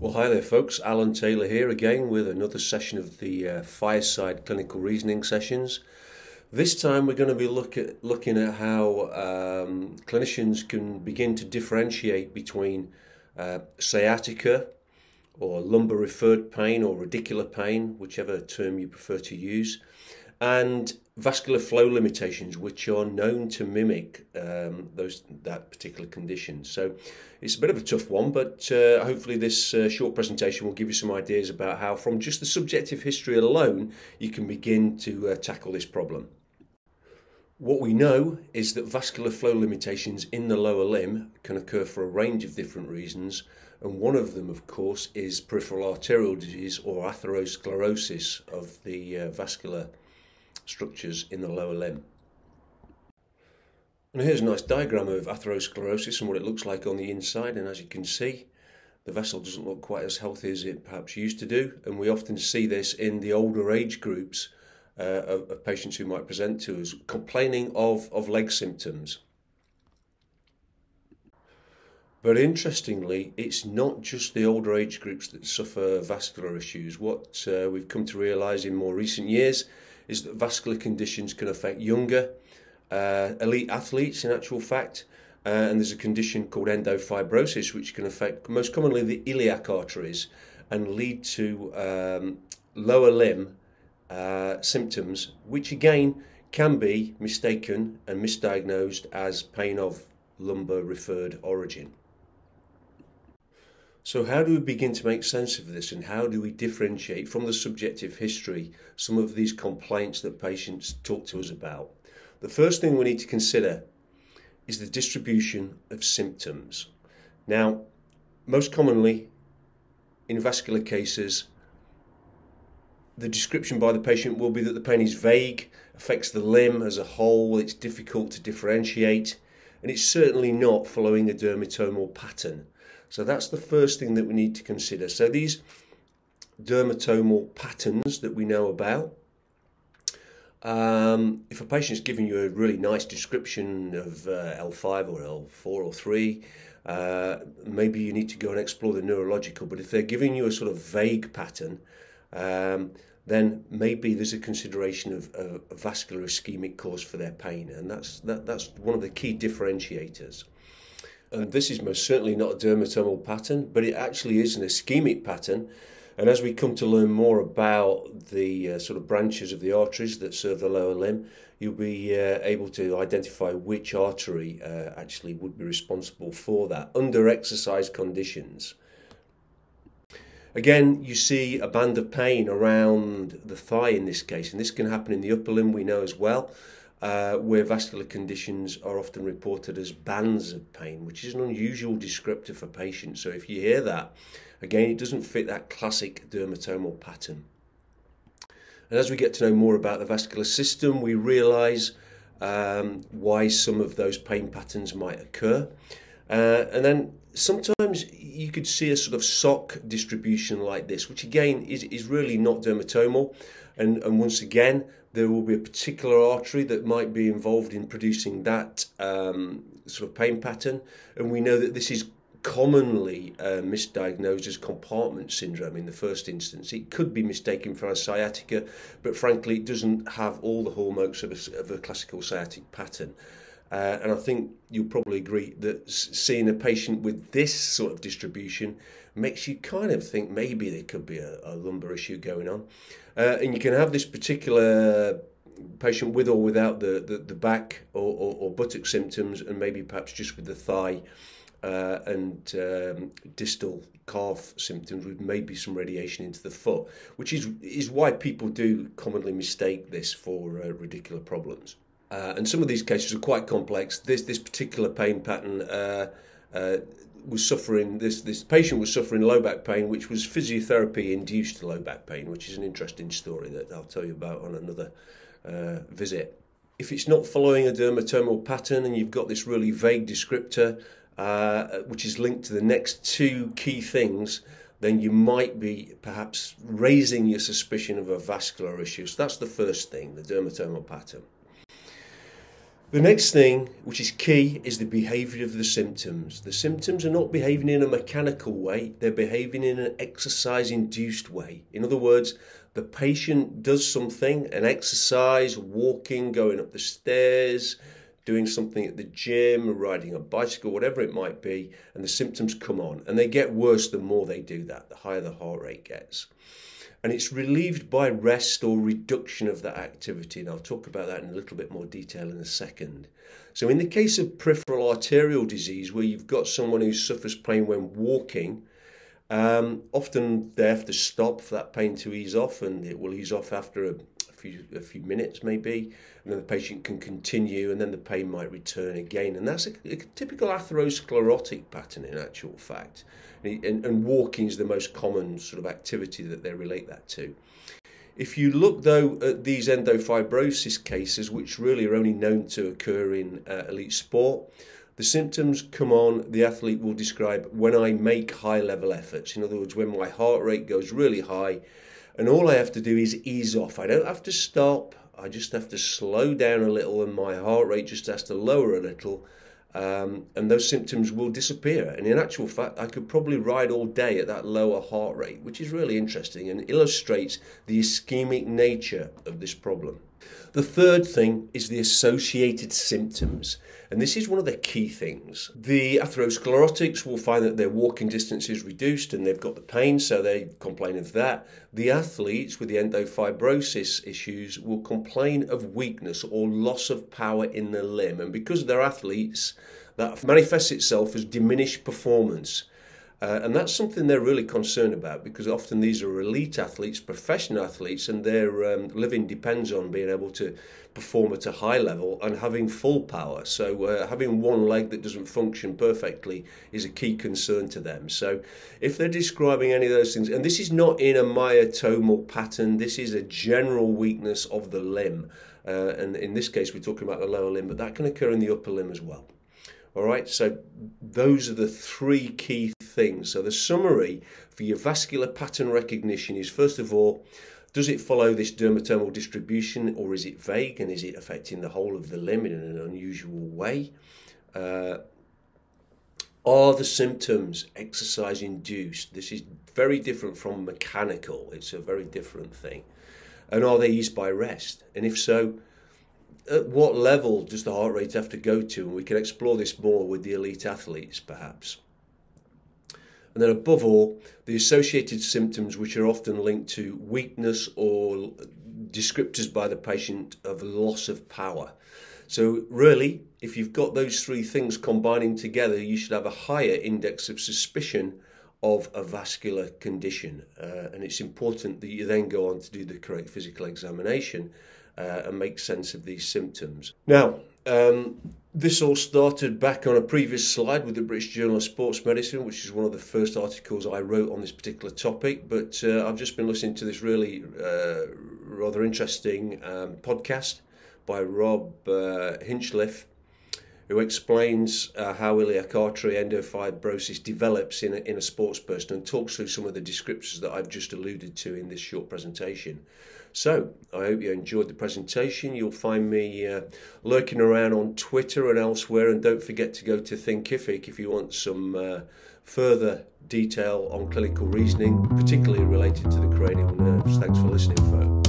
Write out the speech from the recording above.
Well, hi there folks, Alan Taylor here again with another session of the Fireside Clinical Reasoning Sessions. This time we're going to be looking at how clinicians can begin to differentiate between sciatica or lumbar referred pain or radicular pain, whichever term you prefer to use, and vascular flow limitations, which are known to mimic that particular condition. So it's a bit of a tough one, but hopefully this short presentation will give you some ideas about how, from just the subjective history alone, you can begin to tackle this problem. What we know is that vascular flow limitations in the lower limb can occur for a range of different reasons, and one of them, of course, is peripheral arterial disease or atherosclerosis of the vascular structures in the lower limb. And here's a nice diagram of atherosclerosis and what it looks like on the inside, and as you can see, the vessel doesn't look quite as healthy as it perhaps used to do, and we often see this in the older age groups of patients who might present to us complaining of leg symptoms. But interestingly, it's not just the older age groups that suffer vascular issues. What we've come to realise in more recent years is that vascular conditions can affect younger elite athletes, in actual fact, and there's a condition called endofibrosis which can affect most commonly the iliac arteries and lead to lower limb symptoms, which again can be mistaken and misdiagnosed as pain of lumbar referred origin. So how do we begin to make sense of this, and how do we differentiate from the subjective history some of these complaints that patients talk to us about? The first thing we need to consider is the distribution of symptoms. Now, most commonly in vascular cases, the description by the patient will be that the pain is vague, affects the limb as a whole, it's difficult to differentiate, and it's certainly not following a dermatomal pattern. So that's the first thing that we need to consider. So these dermatomal patterns that we know about, if a patient's giving you a really nice description of L5 or L4 or 3, maybe you need to go and explore the neurological, but if they're giving you a sort of vague pattern, then maybe there's a consideration of a vascular ischemic cause for their pain, and that's one of the key differentiators. And this is most certainly not a dermatomal pattern, but it actually is an ischemic pattern. And as we come to learn more about the sort of branches of the arteries that serve the lower limb, you'll be able to identify which artery actually would be responsible for that under exercise conditions. Again, you see a band of pain around the thigh in this case, and this can happen in the upper limb, we know as well, where vascular conditions are often reported as bands of pain, which is an unusual descriptor for patients. So if you hear that, again, it doesn't fit that classic dermatomal pattern. And as we get to know more about the vascular system, we realise why some of those pain patterns might occur. And then sometimes you could see a sort of sock distribution like this, which again is really not dermatomal. And once again, there will be a particular artery that might be involved in producing that sort of pain pattern. And we know that this is commonly misdiagnosed as compartment syndrome in the first instance. It could be mistaken for a sciatica, but frankly, it doesn't have all the hallmarks of a classical sciatic pattern. And I think you'll probably agree that seeing a patient with this sort of distribution makes you kind of think maybe there could be a lumbar issue going on. And you can have this particular patient with or without the back or buttock symptoms, and maybe perhaps just with the thigh and distal calf symptoms with maybe some radiation into the foot, which is why people do commonly mistake this for radicular problems. And some of these cases are quite complex. This particular pain pattern this patient was suffering low back pain, which was physiotherapy induced low back pain, which is an interesting story that I'll tell you about on another visit. If it's not following a dermatomal pattern and you've got this really vague descriptor, which is linked to the next two key things, then you might be perhaps raising your suspicion of a vascular issue. So that's the first thing, the dermatomal pattern. The next thing, which is key, is the behaviour of the symptoms. The symptoms are not behaving in a mechanical way, they're behaving in an exercise-induced way. In other words, the patient does something, an exercise, walking, going up the stairs, doing something at the gym, riding a bicycle, whatever it might be, and the symptoms come on. And they get worse the more they do that, the higher the heart rate gets. And it's relieved by rest or reduction of that activity. And I'll talk about that in a little bit more detail in a second. So in the case of peripheral arterial disease, where you've got someone who suffers pain when walking, often they have to stop for that pain to ease off, and it will ease off after a few minutes maybe, and then the patient can continue, and then the pain might return again. And that's a typical atherosclerotic pattern in actual fact, and walking is the most common sort of activity that they relate that to. If you look though at these endofibrosis cases, which really are only known to occur in elite sport, the symptoms come on, the athlete will describe, when I make high level efforts. In other words, when my heart rate goes really high, and all I have to do is ease off. I don't have to stop, I just have to slow down a little, and my heart rate just has to lower a little, and those symptoms will disappear. And in actual fact, I could probably ride all day at that lower heart rate, which is really interesting and illustrates the ischemic nature of this problem. The third thing is the associated symptoms, and this is one of the key things. The atherosclerotics will find that their walking distance is reduced and they've got the pain, so they complain of that. The athletes with the endofibrosis issues will complain of weakness or loss of power in the limb, and because they're athletes, that manifests itself as diminished performance. And that's something they're really concerned about, because often these are elite athletes, professional athletes, and their living depends on being able to perform at a high level and having full power. So having one leg that doesn't function perfectly is a key concern to them. So if they're describing any of those things, and this is not in a myotomal pattern, this is a general weakness of the limb. And in this case, we're talking about the lower limb, but that can occur in the upper limb as well. All right, so those are the three key things. So the summary for your vascular pattern recognition is, first of all, does it follow this dermatomal distribution, or is it vague, and is it affecting the whole of the limb in an unusual way? Are the symptoms exercise induced? This is very different from mechanical. It's a very different thing. And are they eased by rest? And if so, at what level does the heart rate have to go to? And we can explore this more with the elite athletes, perhaps. And then above all, the associated symptoms, which are often linked to weakness or descriptors by the patient of loss of power. So really, if you've got those three things combining together, you should have a higher index of suspicion of a vascular condition. And it's important that you then go on to do the correct physical examination and make sense of these symptoms. Now, this all started back on a previous slide with the British Journal of Sports Medicine, which is one of the first articles I wrote on this particular topic, but I've just been listening to this really rather interesting podcast by Rob Hinchliffe, who explains how iliac artery endofibrosis develops in a sports person, and talks through some of the descriptors that I've just alluded to in this short presentation. So I hope you enjoyed the presentation. You'll find me lurking around on Twitter and elsewhere, and don't forget to go to Thinkific if you want some further detail on clinical reasoning, particularly related to the cranial nerves. Thanks for listening, folks.